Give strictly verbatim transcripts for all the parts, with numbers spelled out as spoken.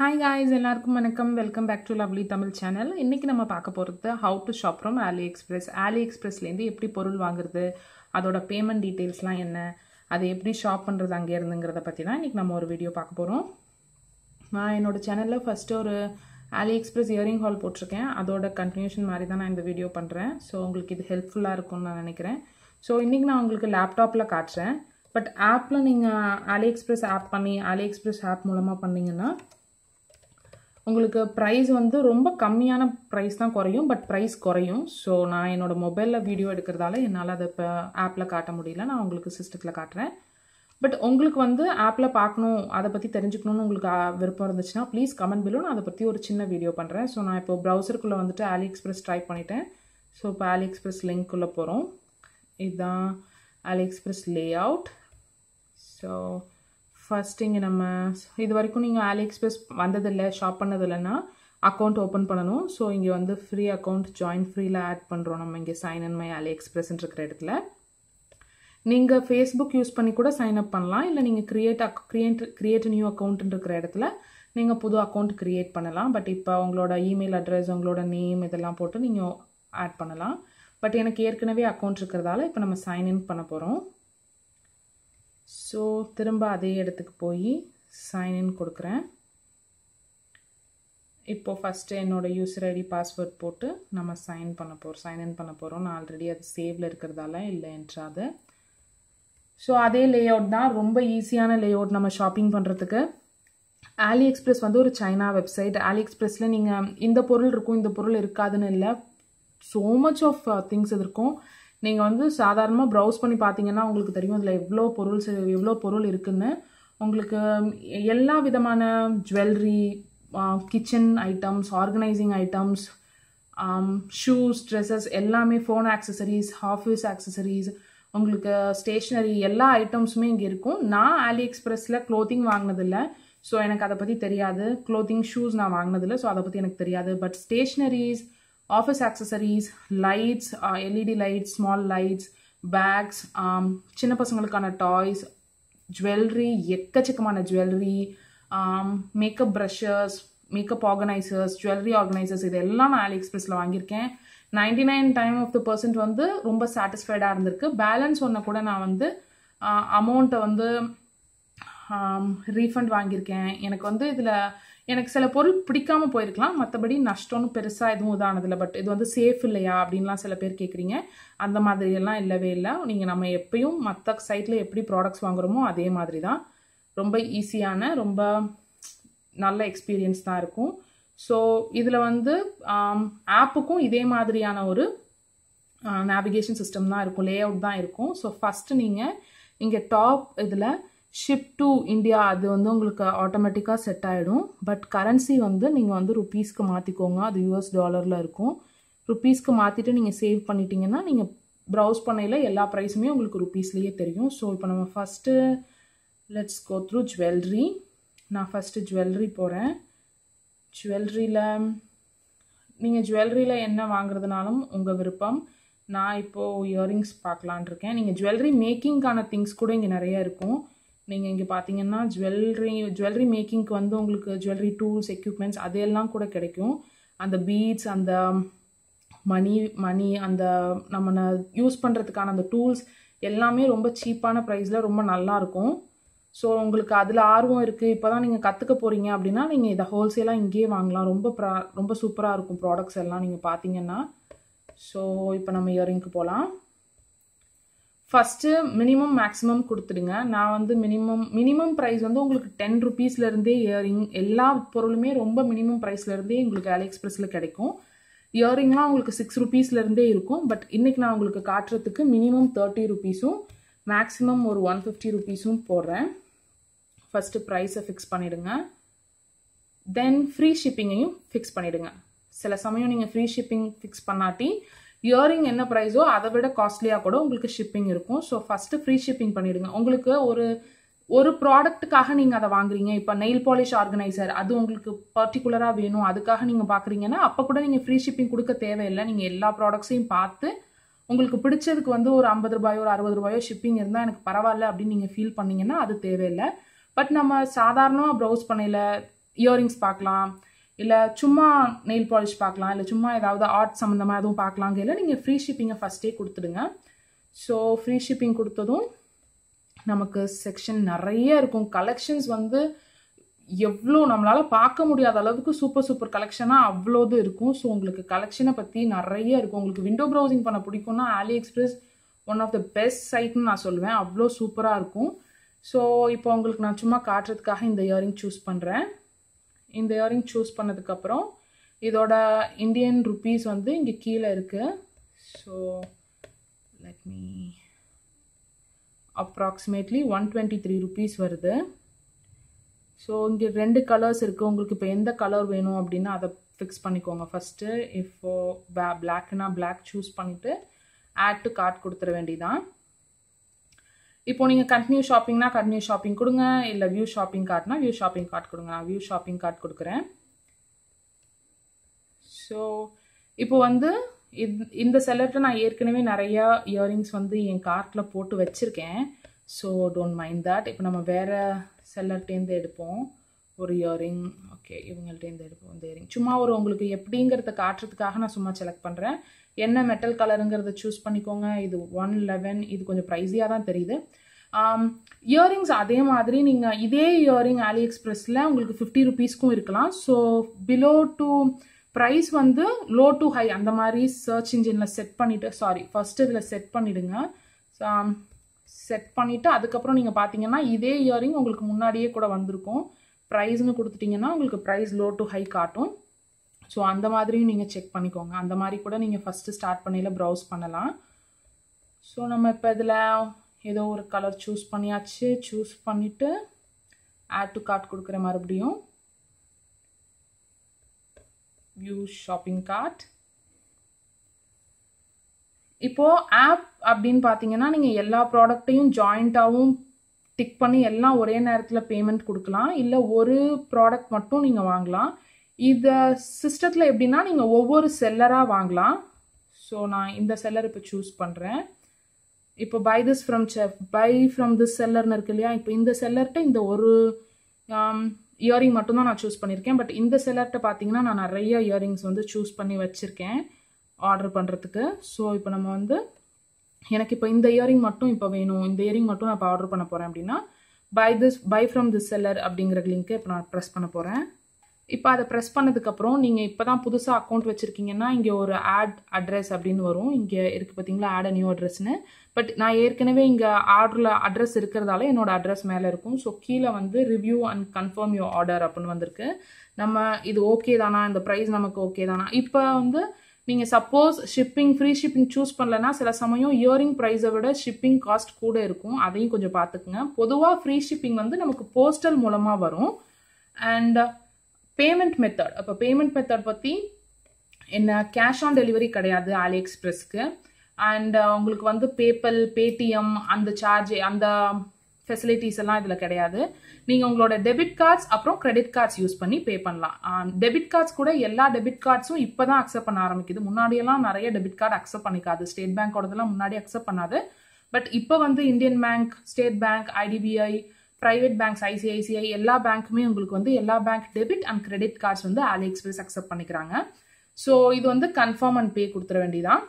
Hi guys, எல்லாருக்கும் வணக்கம். Welcome back to Lovely Tamil Channel. இன்னைக்கு நம்ம பார்க்க போறது how to shop from AliExpress. AliExpress ல இருந்து எப்படி பொருள் வாங்குறது, அதோட பேமெண்ட் டீடைல்ஸ்லாம் என்ன, அதை எப்படி ஷாப் பண்றது அங்க இருந்துங்கறத பத்தி தான் இன்னைக்கு நம்ம ஒரு வீடியோ பார்க்க போறோம். நான் என்னோட சேனல்ல ஃபர்ஸ்ட் ஒரு AliExpress இயரிங் ஹால் போட்டுருக்கேன். அதோட கண்டினியூஷன் மாதிரி தான் நான் இந்த வீடியோ பண்றேன். சோ உங்களுக்கு இது ஹெல்ப்ஃபுல்லா இருக்கும்னு நான் நினைக்கிறேன். சோ இன்னைக்கு நான் உங்களுக்கு லேப்டாப்ல காட்றேன். பட் ஆப்ல நீங்க AliExpress ஆப் பண்ணி AliExpress ஆப் மூலமா பண்ணீங்கன்னா உங்களுக்கு ப்ரைஸ் வந்து ரொம்ப கம்மியான ப்ரைஸ் தான் குறையும், பட் ப்ரைஸ் குறையும். ஸோ நான் என்னோடய மொபைலில் வீடியோ எடுக்கிறதால என்னால் அதை இப்போ ஆப்பில் காட்ட முடியல, நான் உங்களுக்கு சிஸ்டத்தில் காட்டுறேன். பட் உங்களுக்கு வந்து ஆப்பில் பார்க்கணும், அதை பற்றி தெரிஞ்சுக்கணுன்னு உங்களுக்கு விருப்பம் இருந்துச்சுன்னா ப்ளீஸ் கமெண்ட் பிலோ, நான் அதை பற்றி ஒரு சின்ன வீடியோ பண்ணுறேன். ஸோ நான் இப்போ ப்ரௌசருக்குள்ளே வந்துட்டு AliExpress ட்ரை பண்ணிட்டேன். ஸோ இப்போ AliExpress லிங்க்குள்ளே போகிறோம். இதுதான் AliExpress layout. So first இங்கே நம்ம இது வரைக்கும் நீங்கள் AliExpress வந்ததில்லை, ஷாப் பண்ணதில்லைன்னா அக்கௌண்ட் ஓப்பன் பண்ணணும். ஸோ இங்கே வந்து ஃப்ரீ அக்கௌண்ட் ஜாயின் ஃப்ரீயில் ஆட் பண்ணுறோம். நம்ம இங்கே சைன் இன் மை AliExpressன்னு இருக்கிற இடத்துல நீங்கள் ஃபேஸ்புக் யூஸ் பண்ணி கூட சைன் அப் பண்ணலாம். இல்லை நீங்கள் கிரியேட் அக் கிரியேட் கிரியேட் நியூ அக்கௌண்ட்டுன்னு இருக்கிற இடத்துல நீங்கள் புது அக்கௌண்ட் கிரியேட் பண்ணலாம். பட் இப்போ உங்களோட இமெயில் அட்ரஸ், உங்களோட நேம் இதெல்லாம் போட்டு நீங்கள் ஆட் பண்ணலாம். பட் எனக்கு ஏற்கனவே அக்கௌண்ட் இருக்கிறதால இப்போ நம்ம சைன்இன் பண்ண போகிறோம். ஸோ திரும்ப அதே இடத்துக்கு போய் சைன்இன் கொடுக்குறேன். இப்போது ஃபஸ்ட்டு என்னோடய யூசர் ஐடி பாஸ்வேர்ட் போட்டு நம்ம சைன் பண்ண போகிறோம் சைன்இன் பண்ண போகிறோம். நான் ஆல்ரெடி அது சேவில் இருக்கிறதால இல்லை என்றாது. ஸோ அதே லே அவுட் தான், ரொம்ப ஈஸியான லே அவுட் நம்ம ஷாப்பிங் பண்ணுறதுக்கு. AliExpress வந்து ஒரு சைனா வெப்சைட். AliExpressல நீங்கள் இந்த பொருள் இருக்கும், இந்த பொருள் இருக்காதுன்னு இல்லை, ஸோ மச் ஆஃப் திங்ஸ் இது இருக்கும். நீங்கள் வந்து சாதாரணமாக ப்ரௌஸ் பண்ணி பார்த்தீங்கன்னா உங்களுக்கு தெரியும் இதில் எவ்வளோ பொருள் எவ்வளோ பொருள் இருக்குதுன்னு. உங்களுக்கு எல்லா விதமான jewellery, kitchen items, organising items, shoes, dresses எல்லாமே, ஃபோன் ஆக்சசரிஸ், ஆஃபீஸ் ஆக்சசரிஸ், உங்களுக்கு ஸ்டேஷ்னரி எல்லா ஐட்டம்ஸுமே இங்கே இருக்கும். நான் AliExpressல க்ளோத்திங் வாங்கினதில்லை, ஸோ எனக்கு அதை பற்றி தெரியாது. க்ளோத்திங், ஷூஸ் நான் வாங்கினதில்லை, ஸோ அதை பற்றி எனக்கு தெரியாது. But stationeries, office accessories, lights, LED lights, small lights, bags, சின்ன பசங்களுக்கான டாய்ஸ், ஜுவல்லரி, எக்கச்சக்கமான jewellery, makeup brushes, makeup organisers, jewellery organisers இதெல்லாம் நான் AliExpressல வாங்கியிருக்கேன். Ninety nine time of the percent வந்து ரொம்ப சாட்டிஸ்ஃபைடாக இருந்திருக்கு. பேலன்ஸ் ஒன்றை கூட நான் வந்து அமௌண்ட்டை வந்து ரீஃபண்ட் வாங்கியிருக்கேன். எனக்கு வந்து இதில் எனக்கு சில பொருள் பிடிக்காமல் போயிருக்கலாம், மற்றபடி நஷ்டம்னு பெருசாக எதுவும் இதானதில்லை. பட் இது வந்து சேஃப் இல்லையா அப்படின்லாம் சில பேர் கேட்குறீங்க. அந்த மாதிரியெல்லாம் இல்லவே இல்லை. நீங்கள் நம்ம எப்பயும் மற்ற சைட்டில் எப்படி ப்ராடக்ட்ஸ் வாங்குகிறோமோ அதே மாதிரி தான். ரொம்ப ஈஸியான, ரொம்ப நல்ல எக்ஸ்பீரியன்ஸ் தான் இருக்கும். ஸோ இதில் வந்து ஆப்புக்கும் இதே மாதிரியான ஒரு நேவிகேஷன் சிஸ்டம் தான் இருக்கும், லே அவுட் தான் இருக்கும். ஸோ ஃபஸ்ட்டு நீங்கள் இங்கே டாப் இதில் ஷிப் டு இந்தியா அது வந்து உங்களுக்கு ஆட்டோமேட்டிக்காக செட் ஆகிடும். பட் கரன்சி வந்து நீங்கள் வந்து ருப்பீஸ்க்கு மாற்றிக்கோங்க, அது யூஎஸ் டாலரில் இருக்கும். ருப்பீஸ்க்கு மாற்றிட்டு நீங்கள் சேவ் பண்ணிட்டீங்கன்னா நீங்கள் ப்ரௌஸ் பண்ணையில் எல்லா ப்ரைஸுமே உங்களுக்கு ருப்பீஸ்லேயே தெரியும். ஸோ இப்போ நம்ம first let's go through jewellery. நான் ஃபஸ்ட்டு ஜுவல்லரி போகிறேன். ஜுவல்லரியில் நீங்கள் ஜுவல்லரியில் என்ன வாங்குறதுனாலும் உங்கள் விருப்பம். நான் இப்போது இயரிங்ஸ் பார்க்கலான் இருக்கேன். நீங்கள் ஜுவல்லரி மேக்கிங்கான திங்ஸ் கூட இங்கே நிறையா இருக்கும். நீங்கள் இங்கே பார்த்தீங்கன்னா ஜுவல்லரி ஜுவல்லரி மேக்கிங்க்கு வந்து உங்களுக்கு ஜுவல்லரி டூல்ஸ், எக்யூப்மெண்ட்ஸ் அதெல்லாம் கூட கிடைக்கும். அந்த பீட்ஸ், அந்த மணி மணி அந்த நம்ம யூஸ் பண்ணுறதுக்கான அந்த டூல்ஸ் எல்லாமே ரொம்ப சீப்பான ப்ரைஸில் ரொம்ப நல்லாயிருக்கும். ஸோ உங்களுக்கு அதில் ஆர்வம் இருக்குது, இப்போ தான் நீங்கள் கற்றுக்க போகிறீங்க அப்படின்னா நீங்கள் இதை ஹோல்சேலாக இங்கேயே வாங்கலாம். ரொம்ப ப்ரா ரொம்ப சூப்பராக இருக்கும் ப்ராடக்ட்ஸ் எல்லாம் நீங்கள் பார்த்தீங்கன்னா. ஸோ இப்போ நம்ம இயரிங்க்கு போகலாம். ஃபஸ்ட்டு மினிமம் மேக்ஸிமம் கொடுத்துடுங்க. நான் வந்து மினிமம் மினிமம் ப்ரைஸ் வந்து உங்களுக்கு டென் ருபீஸ்லேருந்தே இயரிங் எல்லா பொருளுமே ரொம்ப மினிமம் ப்ரைஸ்லேருந்தே உங்களுக்கு AliExpressல கிடைக்கும். இயரிங்லாம் உங்களுக்கு சிக்ஸ் ருபீஸ்லேருந்தே இருக்கும். பட் இன்றைக்கி நான் உங்களுக்கு காட்டுறதுக்கு மினிமம் தேர்ட்டி ருபீஸும் மேக்ஸிமம் ஒரு ஒன் ஃபிஃப்டி ருபீஸும் போடுறேன். ஃபஸ்ட்டு ப்ரைஸை ஃபிக்ஸ் பண்ணிவிடுங்க. தென் ஃப்ரீ ஷிப்பிங்கையும் ஃபிக்ஸ் பண்ணிவிடுங்க. சில சமயம் நீங்கள் ஃப்ரீ ஷிப்பிங் ஃபிக்ஸ் பண்ணாட்டி இயரிங் என்ன ப்ரைஸோ அதை விட காஸ்ட்லியாக கூட உங்களுக்கு ஷிப்பிங் இருக்கும். ஸோ ஃபஸ்ட்டு ஃப்ரீ ஷிப்பிங் பண்ணிவிடுங்க. உங்களுக்கு ஒரு ஒரு ப்ராடக்ட்டுக்காக நீங்கள் அதை வாங்குறீங்க, இப்போ நெயில் பாலிஷ் ஆர்கனைசர் அது உங்களுக்கு பர்டிகுலராக வேணும், அதுக்காக நீங்கள் பார்க்குறீங்கன்னா அப்போ கூட நீங்கள் ஃப்ரீ ஷிப்பிங் கொடுக்க தேவையில்லை. நீங்கள் எல்லா ப்ராடக்ட்ஸையும் பார்த்து உங்களுக்கு பிடிச்சதுக்கு வந்து ஒரு ஐம்பது ரூபாயோ ஒரு அறுபது ரூபாயோ ஷிப்பிங் இருந்தால் எனக்கு பரவாயில்ல அப்படின்னு நீங்கள் ஃபீல் பண்ணிங்கன்னா அது தேவையில்லை. பட் நம்ம சாதாரணமாக ப்ரௌஸ் பண்ணையில் இயரிங்ஸ் பார்க்கலாம், இல்லை சும்மா நெயில் பாலிஷ் பார்க்கலாம், இல்லை சும்மா ஏதாவது ஆர்ட் சம்மந்தமாக எதுவும் பார்க்கலாம். கையில் நீங்கள் ஃப்ரீ ஷிப்பிங்கை ஃபஸ்ட்டே கொடுத்துடுங்க. ஸோ ஃப்ரீ ஷிப்பிங் கொடுத்ததும் நமக்கு செக்ஷன் நிறைய இருக்கும். கலெக்ஷன்ஸ் வந்து எவ்வளோ நம்மளால் பார்க்க முடியாத அளவுக்கு சூப்பர் சூப்பர் கலெக்ஷனாக அவ்வளோது இருக்கும். ஸோ உங்களுக்கு கலெக்ஷனை பற்றி நிறைய இருக்கும். உங்களுக்கு விண்டோ ப்ரௌசிங் பண்ண பிடிக்கும்னா AliExpress one of the best சைட்னு நான் சொல்லுவேன். அவ்வளோ சூப்பராக இருக்கும். ஸோ இப்போ உங்களுக்கு நான் சும்மா காட்டுறதுக்காக இந்த இயரிங் சூஸ் பண்ணுறேன். இந்த இயரிங் சூஸ் பண்ணதுக்கப்புறம் இதோட இந்தியன் ருப்பீஸ் வந்து இங்கே கீழே இருக்குது. So let me approximately one twenty three rupees வருது. ஸோ இங்கே ரெண்டு கலர்ஸ் இருக்குது. உங்களுக்கு இப்போ எந்த கலர் வேணும் அப்படின்னா அதை ஃபிக்ஸ் பண்ணிக்கோங்க ஃபஸ்ட்டு. இப்போ பே பிளாக்னா பிளாக் சூஸ் பண்ணிவிட்டு ஆட் டு கார்ட் கொடுத்துட வேண்டியதான். இப்போது நீங்கள் கண்டினியூ ஷாப்பிங்னா கண்டினியூ ஷாப்பிங் கொடுங்க, இல்லை வியூ ஷாப்பிங் கார்ட்னா வியூ ஷாப்பிங் கார்ட் கொடுங்க. நான் வியூ ஷாப்பிங் கார்ட் கொடுக்குறேன். ஸோ இப்போ வந்து இந்த செலக்ட் நான் ஏற்கனவே நிறையா இயரிங்ஸ் வந்து என் கார்ட்டில் போட்டு வச்சுருக்கேன். So don't mind that. இப்போ நம்ம வேறு செல்லர்ட்டேருந்து எடுப்போம் ஒரு இயரிங். ஓகே, இவங்கள்ட்டேருந்து எடுப்போம் இந்த இயரிங். சும்மா ஒரு உங்களுக்கு எப்படிங்கிறத காட்டுறதுக்காக நான் சும்மா செலக்ட் பண்ணுறேன். என்ன மெட்டல் கலருங்கிறத சூஸ் பண்ணிக்கோங்க. இது ஒன் லெவன். இது கொஞ்சம் ப்ரைஸியாக தான் தெரியுது. இயரிங்ஸ் அதே மாதிரி நீங்கள் இதே இயரிங் ஆலி எக்ஸ்பிரஸில் உங்களுக்கு ஃபிஃப்டி ருபீஸ்க்கும் இருக்கலாம். ஸோ பிலோ டூ ப்ரைஸ் வந்து லோ டு ஹை அந்த மாதிரி சர்ச் இன்ஜினில் செட் பண்ணிவிட்டு, சாரி ஃபஸ்ட்டு இதில் செட் பண்ணிவிடுங்க. செட் பண்ணிவிட்டு அதுக்கப்புறம் நீங்கள் பார்த்தீங்கன்னா இதே இயரிங் உங்களுக்கு முன்னாடியே கூட வந்திருக்கும். ப்ரைஸ்னு கொடுத்துட்டிங்கன்னா உங்களுக்கு ப்ரைஸ் லோ டு ஹை காட்டும். ஸோ அந்த மாதிரியும் நீங்கள் செக் பண்ணிக்கோங்க. அந்த மாதிரி கூட நீங்கள் ஃபஸ்ட்டு ஸ்டார்ட் பண்ணையில் ப்ரௌஸ் பண்ணலாம். ஸோ நம்ம இப்போ இதில் ஏதோ ஒரு கலர் சூஸ் பண்ணியாச்சு. சூஸ் பண்ணிவிட்டு ஆட் டு கார்ட் கொடுக்குற மறுபடியும் வியூ ஷாப்பிங் கார்ட். இப்போது ஆப் அப்படின்னு பார்த்தீங்கன்னா நீங்கள் எல்லா ப்ராடக்ட்டையும் ஜாயிண்ட்டாகவும் டிக் பண்ணி எல்லாம் ஒரே நேரத்தில் பேமெண்ட் கொடுக்கலாம், இல்லை ஒரு ப்ராடக்ட் மட்டும் நீங்கள் வாங்கலாம். இதை சிஸ்டத்தில் எப்படின்னா நீங்கள் ஒவ்வொரு செல்லராக வாங்கலாம். ஸோ நான் இந்த செல்லர் இப்போ சூஸ் பண்ணுறேன். இப்போ பை திஸ் ஃப்ரம் செஃப் பை ஃப்ரம் திஸ் செல்லர்னு இருக்கு இல்லையா? இப்போ இந்த செல்லர்கிட்ட இந்த ஒரு இயரிங் மட்டும்தான் நான் சூஸ் பண்ணியிருக்கேன். பட் இந்த செல்லர்கிட்ட பார்த்தீங்கன்னா நான் நிறைய இயரிங்ஸ் வந்து சூஸ் பண்ணி வச்சுருக்கேன் ஆர்டர் பண்ணுறதுக்கு. ஸோ இப்போ நம்ம வந்து எனக்கு இப்போ இந்த இயரிங் மட்டும் இப்போ வேணும், இந்த இயரிங் மட்டும் நான் இப்போ ஆர்டர் பண்ண போகிறேன் அப்படின்னா buy this buy from this seller அப்படிங்கிற லிங்க்கை இப்போ நான் ப்ரெஸ் பண்ண போகிறேன். இப்போ அதை ப்ரெஸ் பண்ணதுக்கப்புறம் நீங்கள் இப்போ தான் புதுசாக அக்கௌண்ட் வச்சுருக்கீங்கன்னா இங்கே ஒரு ஆட் அட்ரஸ் அப்படின்னு வரும். இங்கே இருக்குது பார்த்தீங்களா, ஆட் அ நியூ அட்ரஸ்ன்னு. பட் நான் ஏற்கனவே இங்கே ஆர்டரில் அட்ரஸ் இருக்கிறதால என்னோடய அட்ரஸ் மேலே இருக்கும். ஸோ கீழே வந்து review and confirm your order அப்படின்னு வந்திருக்கு. நம்ம இது ஓகே தானா, இந்த ப்ரைஸ் நமக்கு ஓகே தானா. இப்போ வந்து நீங்கள் suppose shipping free shipping choose பண்ணலன்னா சில சமயம் இயரிங் ப்ரைஸை விட ஷிப்பிங் காஸ்ட் கூட இருக்கும். அதையும் கொஞ்சம் பார்த்துக்குங்க. பொதுவாக ஃப்ரீ ஷிப்பிங் வந்து நமக்கு போஸ்டல் மூலமாக வரும். அண்ட் பேமெண்ட் மெத்தட், அப்போ பேமெண்ட் மெத்தட் பற்றி என்ன, கேஷ் ஆன் டெலிவரி கிடையாது ஆலி எக்ஸ்பிரஸ்க்கு. அண்ட் உங்களுக்கு வந்து பேபல் பேடிஎம் அந்த சார்ஜ் அந்த ஃபெசிலிட்டிஸ் எல்லாம் இதில் கிடையாது. நீங்கள் உங்களோட டெபிட் கார்ட்ஸ் அப்புறம் கிரெடிட் கார்ட்ஸ் யூஸ் பண்ணி பே பண்ணலாம். டெபிட் கார்ட்ஸ் கூட எல்லா டெபிட் கார்ட்ஸும் இப்போ தான் அக்செப்ட் பண்ண ஆரம்பிக்குது. முன்னாடியெல்லாம் நிறைய டெபிட் கார்டு அக்செப்ட் பண்ணிக்காது. ஸ்டேட் பேங்கோடதெல்லாம் முன்னாடி அக்செப்ட் பண்ணாது. பட் இப்போ வந்து Indian bank, state bank, IDBI, private banks, ICICI எல்லா பேங்க்குமே உங்களுக்கு வந்து எல்லா bank debit and credit cards வந்து ஆலி எக்ஸ்பிரஸ் அக்செப்ட் பண்ணிக்கிறாங்க. ஸோ இது வந்து கன்ஃபார்ம் அண்ட் பே கொடுத்துட வேண்டியதான்.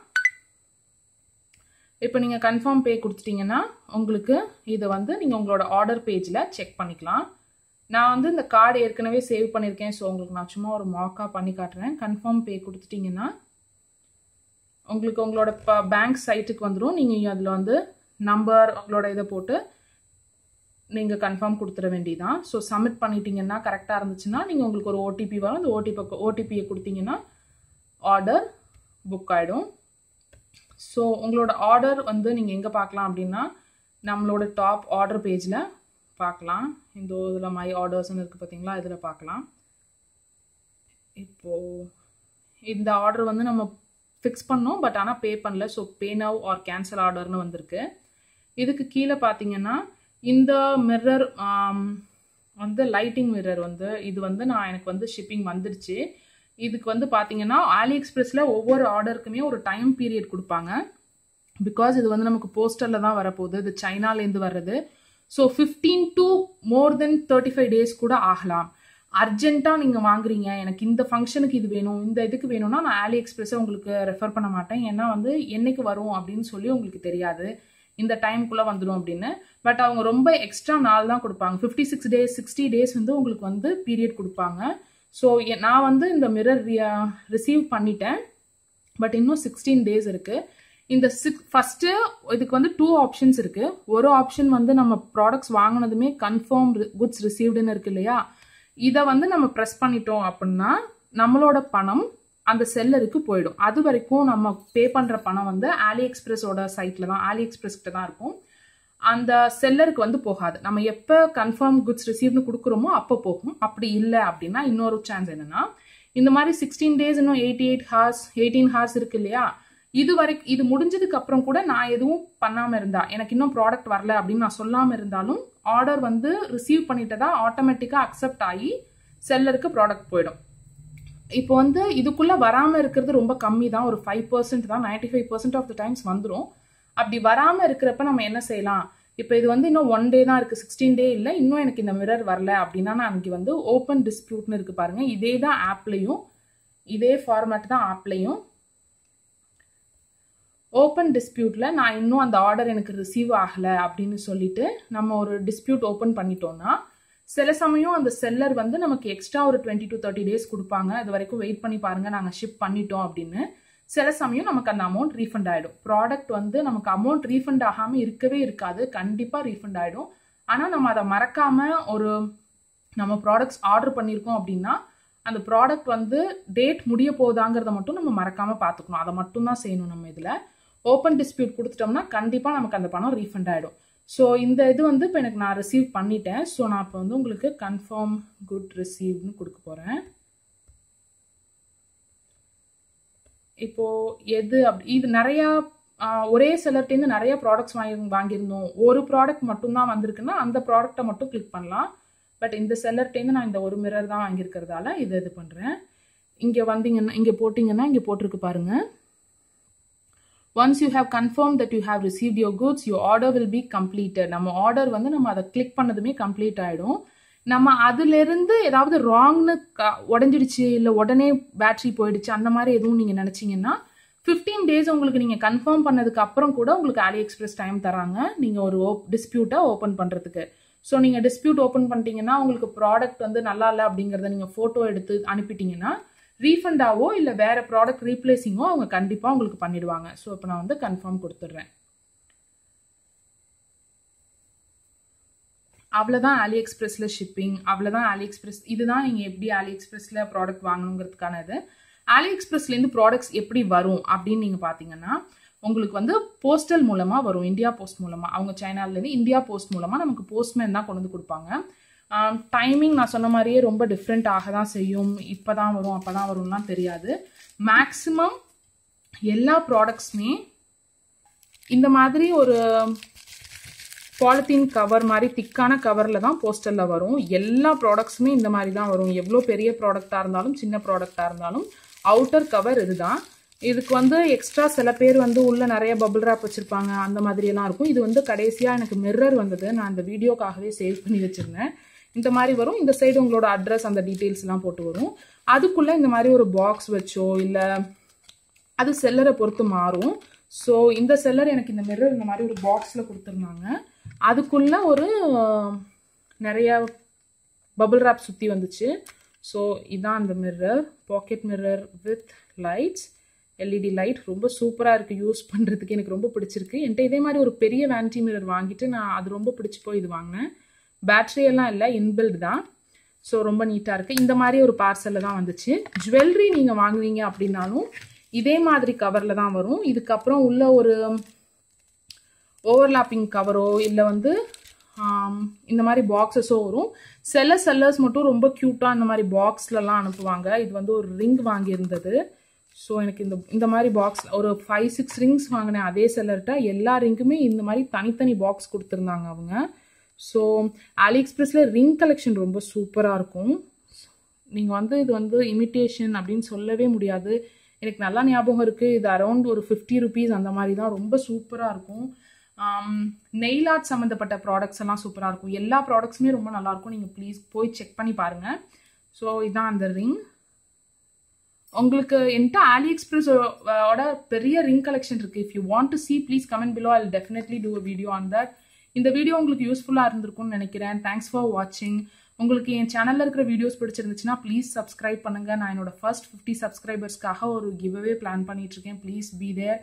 இப்போ நீங்கள் கன்ஃபார்ம் பே கொடுத்துட்டிங்கன்னா உங்களுக்கு இதை வந்து நீங்கள் உங்களோட ஆர்டர் பேஜில் செக் பண்ணிக்கலாம். நான் வந்து இந்த கார்டு ஏற்கனவே சேவ் பண்ணியிருக்கேன். ஸோ உங்களுக்கு நான் சும்மா ஒரு மாக்காக பண்ணி காட்டுறேன். கன்ஃபார்ம் பே கொடுத்துட்டிங்கன்னா உங்களுக்கு உங்களோட ப பேங்க் சைட்டுக்கு வந்துடும். நீங்கள் அதில் வந்து நம்பர் உங்களோட இதை போட்டு நீங்கள் கன்ஃபார்ம் கொடுத்துட வேண்டியதான். ஸோ சப்மிட் பண்ணிட்டீங்கன்னா கரெக்டாக இருந்துச்சுன்னா நீங்கள் உங்களுக்கு ஒரு ஓடிபி வரும். அந்த ஓடிபி ஓடிபியை கொடுத்தீங்கன்னா ஆர்டர் புக் ஆகிடும். ஸோ உங்களோட ஆர்டர் வந்து நீங்கள் எங்கே பார்க்கலாம் அப்படின்னா நம்மளோட டாப் ஆர்டர் பேஜில் பார்க்கலாம். இந்த இதில் மை ஆர்டர்ஸ்ன்னு இருக்குது பார்த்தீங்களா, இதில் பார்க்கலாம். இப்போது இந்த ஆர்டர் வந்து நம்ம ஃபிக்ஸ் பண்ணோம், பட் ஆனால் பே பண்ணல. So pay now or cancel ஆர்டர்னு வந்திருக்கு. இதுக்கு கீழே பார்த்தீங்கன்னா இந்த மிரர் வந்து லைட்டிங் மிரர் வந்து இது வந்து நான் எனக்கு வந்து ஷிப்பிங் வந்துடுச்சு. இதுக்கு வந்து பார்த்தீங்கன்னா ஆலி எக்ஸ்பிரஸில் ஒவ்வொரு ஆர்டருக்குமே ஒரு டைம் பீரியட் கொடுப்பாங்க. பிகாஸ் இது வந்து நமக்கு போஸ்டரில் தான் வரப்போகுது, இது சைனாலேருந்து வர்றது. So fifteen to more than thirty five days கூட ஆகலாம். அர்ஜென்ட்டாக நீங்கள் வாங்குறீங்க, எனக்கு இந்த ஃபங்க்ஷனுக்கு இது வேணும், இந்த இதுக்கு வேணும்னா நான் ஆலி எக்ஸ்பிரஸை உங்களுக்கு ரெஃபர் பண்ண மாட்டேன். ஏன்னா வந்து என்னைக்கு வரும் அப்படின்னு சொல்லி உங்களுக்கு தெரியாது, இந்த டைமுக்குள்ளே வந்துடும் அப்படின்னு. பட் அவங்க ரொம்ப எக்ஸ்ட்ரா நாள் தான் கொடுப்பாங்க, fifty six days sixty days வந்து உங்களுக்கு வந்து பீரியட் கொடுப்பாங்க. ஸோ நான் வந்து இந்த மிரர் ரிசீவ் பண்ணிட்டேன், பட் இன்னும் சிக்ஸ்டீன் டேஸ் இருக்குது. இந்த சிக்ஸ் ஃபஸ்ட்டு இதுக்கு வந்து டூ ஆப்ஷன்ஸ் இருக்குது. ஒரு ஆப்ஷன் வந்து நம்ம ப்ராடக்ட்ஸ் வாங்கினதுமே கன்ஃபார்ம் குட்ஸ் ரிசீவ்டுன்னு இருக்கு இல்லையா, இதை வந்து நம்ம ப்ரெஸ் பண்ணிட்டோம் அப்படின்னா நம்மளோட பணம் அந்த செல்லருக்கு போயிடும். அது வரைக்கும் நம்ம பே பண்ணுற பணம் வந்து ஆலி எக்ஸ்பிரஸோட சைட்டில் தான், ஆலி எக்ஸ்பிரஸ்கிட்ட தான் இருக்கும், அந்த செல்லருக்கு வந்து போகாது. நம்ம எப்போ கன்ஃபார்ம் குட்ஸ் ரிசீவ்னு கொடுக்குறோமோ அப்போ போகும். அப்படி இல்லை அப்படின்னா இன்னொரு சான்ஸ் என்னன்னா, இந்த மாதிரி சிக்ஸ்டீன் டேஸ் இன்னும் eighty eight hours eighteen hours இருக்கு இல்லையா, இது வரைக்கும் இது முடிஞ்சதுக்கு அப்புறம் கூட நான் எதுவும் பண்ணாமல் இருந்தா, எனக்கு இன்னும் ப்ராடக்ட் வரல அப்படின்னு நான் சொல்லாமல் இருந்தாலும் ஆர்டர் வந்து ரிசீவ் பண்ணிட்டதா ஆட்டோமேட்டிக்காக அக்செப்ட் ஆகி செல்லருக்கு ப்ராடக்ட் போயிடும். இப்போ வந்து இதுக்குள்ளே வராமல் இருக்கிறது ரொம்ப கம்மி தான், ஒரு ஃபைவ் பர்சன்ட் தான், ninety five percent of the times வந்துடும். அப்படி வராமல் இருக்கிறப்ப நம்ம என்ன செய்யலாம், இப்போ இது வந்து இன்னும் ஒன் டே தான் இருக்குது, சிக்ஸ்டீன் டே இல்லை, இன்னும் எனக்கு இந்த மிரர் வரல அப்படின்னா நான் அன்றைக்கி வந்து ஓப்பன் டிஸ்பியூட்னு இருக்குது பாருங்கள், இதே தான் ஆப்லையும் இதே ஃபார்மேட் தான் ஆப்லையும். ஓப்பன் டிஸ்பியூட்டில் நான் இன்னும் அந்த ஆர்டர் எனக்கு ரிசீவ் ஆகலை அப்படின்னு சொல்லிட்டு நம்ம ஒரு டிஸ்பியூட் ஓப்பன் பண்ணிட்டோம்னா, சில சமயம் அந்த செல்லர் வந்து நமக்கு எக்ஸ்ட்ரா ஒரு டுவெண்ட்டி டு தேர்ட்டி டேஸ் கொடுப்பாங்க, அது வரைக்கும் வெயிட் பண்ணி பாருங்கள் நாங்கள் ஷிப் பண்ணிட்டோம் அப்படின்னு. சில சமயம் நமக்கு அந்த அமௌண்ட் ரீஃபண்ட் ஆகிடும். ப்ராடக்ட் வந்து நமக்கு அமௌண்ட் ரீஃபண்ட் ஆகாமல் இருக்கவே இருக்காது, கண்டிப்பாக ரீஃபண்ட் ஆகிடும். ஆனால் நம்ம அதை மறக்காமல் ஒரு நம்ம ப்ராடக்ட்ஸ் ஆர்டர் பண்ணியிருக்கோம் அப்படின்னா அந்த ப்ராடக்ட் வந்து டேட் முடிய போகுதாங்கிறத மட்டும் நம்ம மறக்காமல் பார்த்துக்கணும், அதை மட்டும் தான் செய்யணும். நம்ம இதில் ஓப்பன் டிஸ்பியூட் கொடுத்துட்டோம்னா கண்டிப்பாக நமக்கு அந்த பணம் ரீஃபண்ட் ஆகிடும். ஸோ இந்த இது வந்து இப்போ எனக்கு நான் ரிசீவ் பண்ணிட்டேன். ஸோ நான் இப்போ வந்து உங்களுக்கு கன்ஃபார்ம் குட் ரிசீவ்னு கொடுக்க போகிறேன். இப்போது எது அப்படி இது நிறையா ஒரே செலர்ட்டேருந்து நிறையா ப்ராடக்ட்ஸ் வாங்கி வாங்கியிருந்தோம் ஒரு ப்ராடக்ட் மட்டும்தான் வந்திருக்குன்னா அந்த ப்ராடக்டை மட்டும் கிளிக் பண்ணலாம். பட் இந்த செல்லர்ட்டேருந்து நான் இந்த ஒரு மிரர் தான் வாங்கியிருக்கிறதால இதை இது பண்ணுறேன். இங்கே வந்தீங்கன்னா இங்கே போட்டிங்கன்னா இங்கே போட்டிருக்கு பாருங்கள், once you have confirm that you have received your goods you order will be completed. நம்ம ஆர்டர் வந்து நம்ம அதை கிளிக் பண்ணதுமே கம்ப்ளீட் ஆகிடும். நம்ம அதுலேருந்து ஏதாவது ராங்னு உடஞ்சிடுச்சு இல்லை உடனே பேட்ரி போயிடுச்சு அந்த மாதிரி எதுவும் நீங்கள் நினச்சிங்கன்னா ஃபிஃப்டீன் டேஸ் உங்களுக்கு நீங்கள் கன்ஃபார்ம் பண்ணதுக்கு அப்புறம் கூட உங்களுக்கு ஆலி எக்ஸ்பிரஸ் டைம் தராங்க நீங்கள் ஒரு ஓப் டிஸ்பியூட்டை ஓப்பன் பண்ணுறதுக்கு. ஸோ நீங்கள் டிஸ்பியூட் ஓப்பன் பண்ணிட்டீங்கன்னா உங்களுக்கு ப்ராடக்ட் வந்து நல்லா இல்லை அப்படிங்கிறத நீங்கள் ஃபோட்டோ எடுத்து அனுப்பிட்டீங்கன்னா ரீஃபண்டாவோ இல்லை வேறு ப்ராடக்ட் ரீப்ளேஸிங்கோ அவங்க கண்டிப்பாக உங்களுக்கு பண்ணிடுவாங்க. ஸோ இப்போ நான் வந்து கன்ஃபார்ம் கொடுத்துட்றேன். அவ்வளோதான் ஆலி எக்ஸ்பிரஸில் ஷிப்பிங், அவ்வளோதான் ஆலி எக்ஸ்பிரஸ். இதுதான் நீங்கள் எப்படி ஆலி எக்ஸ்பிரஸில் ப்ராடக்ட் வாங்கணுங்கிறதுக்கான இது. ஆலி எக்ஸ்பிரஸ்லேருந்து ப்ராடக்ட்ஸ் எப்படி வரும் அப்படின்னு நீங்கள் பார்த்தீங்கன்னா உங்களுக்கு வந்து போஸ்டல் மூலமாக வரும், இந்தியா போஸ்ட் மூலமாக. அவங்க சைனாலேருந்து இந்தியா போஸ்ட் மூலமாக நமக்கு போஸ்ட்மேன் தான் கொண்டு வந்து கொடுப்பாங்க. டைமிங் நான் சொன்ன மாதிரியே ரொம்ப டிஃப்ரெண்ட் ஆக தான் செய்யும், இப்போ தான் வரும் அப்போ தான் வரும்லாம் தெரியாது. மேக்ஸிமம் எல்லா ப்ராடக்ட்ஸுமே இந்த மாதிரி ஒரு பாலித்தீன் கவர் மாதிரி திக்கான கவரில் தான் போஸ்டலில் வரும். எல்லா ப்ராடக்ட்ஸுமே இந்த மாதிரி தான் வரும், எவ்வளோ பெரிய ப்ராடக்டாக இருந்தாலும் சின்ன ப்ராடக்டாக இருந்தாலும் அவுட்டர் கவர் இது தான். இதுக்கு வந்து எக்ஸ்ட்ரா சில பேர் வந்து உள்ளே நிறைய பபுள் ராப் வச்சுருப்பாங்க, அந்த மாதிரியெல்லாம் இருக்கும். இது வந்து கடைசியாக எனக்கு மிரர் வந்தது, நான் அந்த வீடியோக்காகவே சேவ் பண்ணி வச்சுருந்தேன். இந்த மாதிரி வரும், இந்த சைடு உங்களோட அட்ரஸ் அந்த டீட்டெயில்ஸ்லாம் போட்டு வரும். அதுக்குள்ளே இந்த மாதிரி ஒரு பாக்ஸ் வச்சோ இல்லை அது செல்லரை பொறுத்து மாறும். ஸோ இந்த செல்லர் எனக்கு இந்த மிரர் இந்த மாதிரி ஒரு பாக்ஸில் கொடுத்துருந்தாங்க, அதுக்குள்ளே ஒரு நிறையா பபுள் ராப் சுற்றி வந்துச்சு. ஸோ இதான் அந்த mirror, pocket mirror with lights, LED light. ரொம்ப சூப்பராக இருக்குது, யூஸ் பண்ணுறதுக்கு எனக்கு ரொம்ப பிடிச்சிருக்கு. என்கிட்ட இதே மாதிரி ஒரு பெரிய வேன்டி மிரர் வாங்கிட்டு நான் அது ரொம்ப பிடிச்சி போய் இது வாங்கினேன். பேட்ரியெல்லாம் இல்லை, இன்பில்டு தான். ஸோ ரொம்ப நீட்டாக இருக்குது. இந்த மாதிரி ஒரு பார்சலில் தான் வந்துச்சு. ஜுவல்லரி நீங்கள் வாங்குவீங்க அப்படின்னாலும் இதே மாதிரி கவரில் தான் வரும். இதுக்கப்புறம் உள்ள ஒரு ஓவர்லாப்பிங் கவரோ இல்லை வந்து இந்த மாதிரி பாக்ஸஸோ வரும். சில செல்லர்ஸ் மட்டும் ரொம்ப க்யூட்டாக இந்த மாதிரி பாக்ஸ்லலாம் அனுப்புவாங்க. இது வந்து ஒரு ரிங் வாங்கியிருந்தது. ஸோ எனக்கு இந்த இந்த மாதிரி பாக்ஸ் ஒரு ஃபைவ் சிக்ஸ் ரிங்ஸ் வாங்கினேன் அதே செல்லர்கிட்ட. எல்லா ரிங்குமே இந்த மாதிரி தனித்தனி பாக்ஸ் கொடுத்துருந்தாங்க அவங்க. ஸோ ஆலி எக்ஸ்பிரஸில் ரிங் கலெக்ஷன் ரொம்ப சூப்பராக இருக்கும். நீங்கள் வந்து இது வந்து இமிட்டேஷன் அப்படின்னு சொல்லவே முடியாது. எனக்கு நல்லா ஞாபகம் இருக்குது, இது அரௌண்ட் ஒரு ஃபிஃப்டி ருபீஸ் அந்த மாதிரி தான். ரொம்ப சூப்பராக இருக்கும். நெயில் ஆர்ட் சம்மந்தப்பட்ட ப்ராடக்ட்ஸ் எல்லாம் சூப்பராக இருக்கும். எல்லா ப்ராடக்ட்ஸுமே ரொம்ப நல்லாயிருக்கும். நீங்கள் ப்ளீஸ் போய் செக் பண்ணி பாருங்கள். ஸோ இதுதான் அந்த ரிங். உங்களுக்கு என்கிட்ட AliExpress ஓட பெரிய ரிங் கலெக்ஷன் இருக்குது. If you want to see please comment below, I will definitely do a video on that. இந்த வீடியோ உங்களுக்கு யூஸ்ஃபுல்லாக இருந்திருக்கும்னு நினைக்கிறேன். தேங்க்ஸ் ஃபார் வாட்சிங். உங்களுக்கு என் சேனலில் இருக்கிற வீடியோஸ் பிடிச்சிருந்துச்சுன்னா ப்ளீஸ் சப்ஸ்கிரைப் பண்ணுங்கள். நான் என்னோடய ஃபர்ஸ்ட் ஃபிஃப்டி சப்ஸ்கிரைபர்ஸ்க்காக ஒரு கிவ்அவே பிளான் பண்ணிகிட்ருக்கேன். Please be there.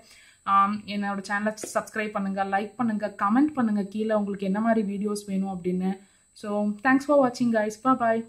என்னோட சேனலை சப்ஸ்கிரைப் பண்ணுங்கள், லைக் பண்ணுங்கள், கமெண்ட் பண்ணுங்கள் கீழே உங்களுக்கு என்ன மாதிரி வீடியோஸ் வேணும் அப்படின்னு. ஸோ தேங்க்ஸ் ஃபார் வாட்சிங் கைஸ். பாய் பாய்.